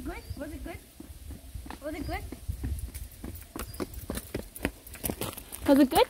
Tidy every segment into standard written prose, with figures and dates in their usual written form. it good? Was it good? Was it good? Was it good?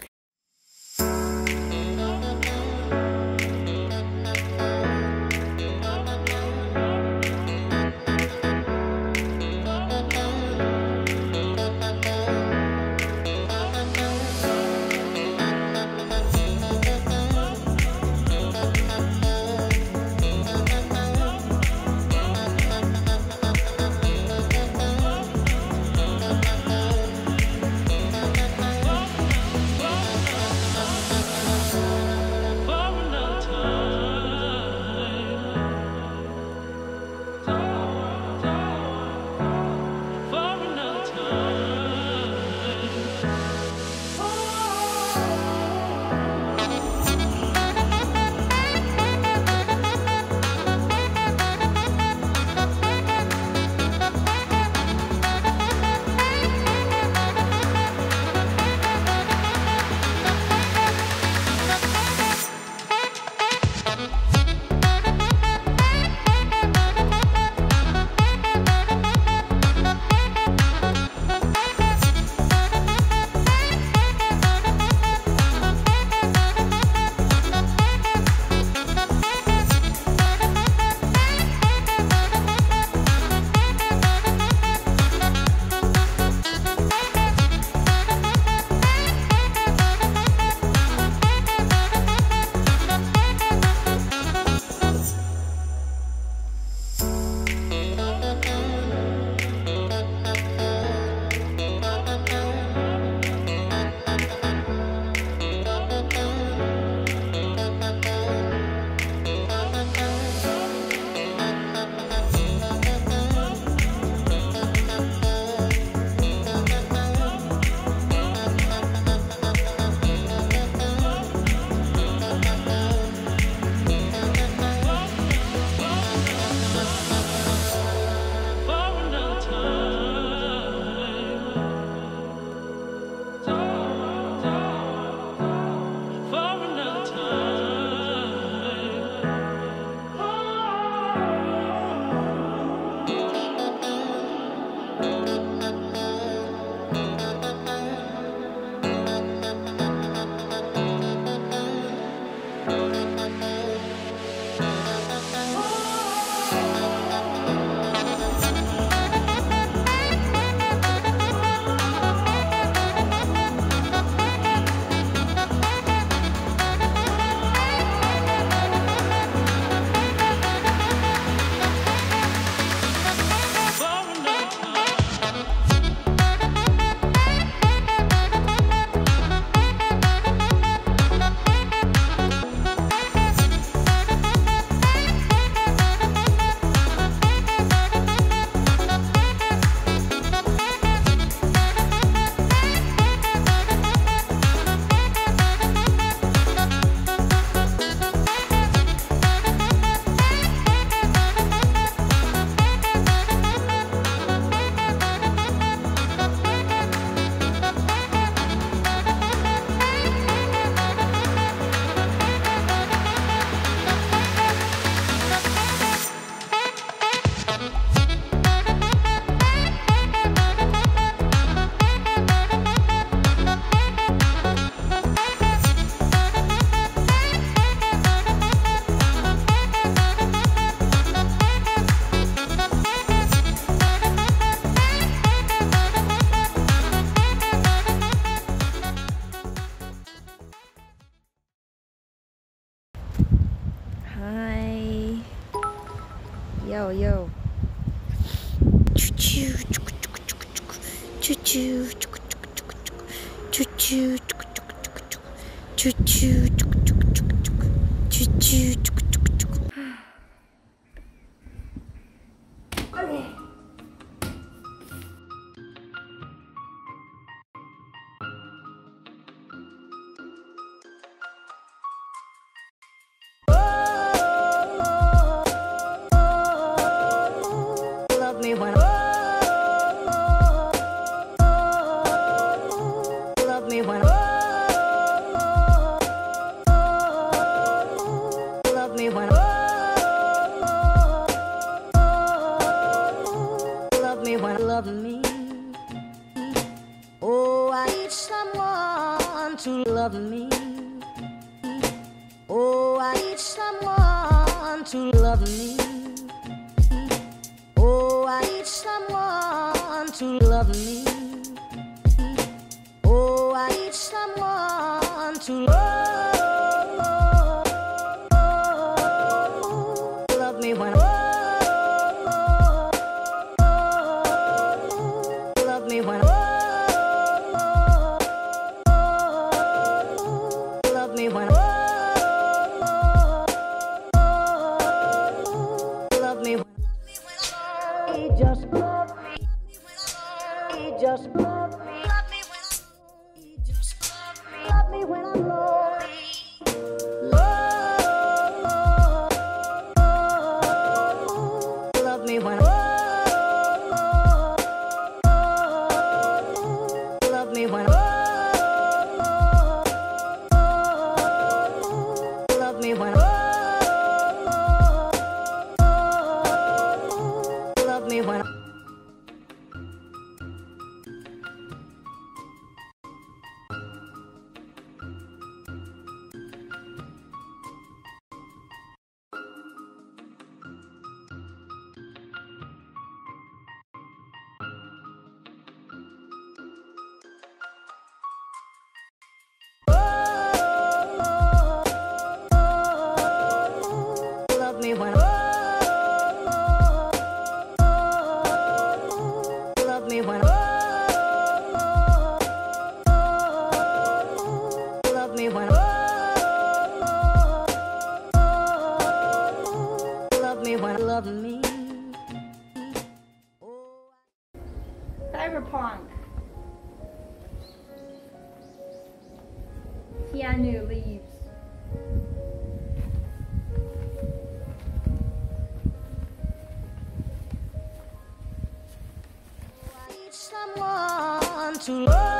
Hi. Yo, yo. Choo-choo. Choo-choo. Choo-choo. Choo-choo. Choo-choo. Love me when love me. Oh, I need someone to love me. Oh, I need someone to love me. Oh, I need someone to love me. Oh, I need someone to love me when I. Cyberpunk. Keanu leaves. I need someone to love.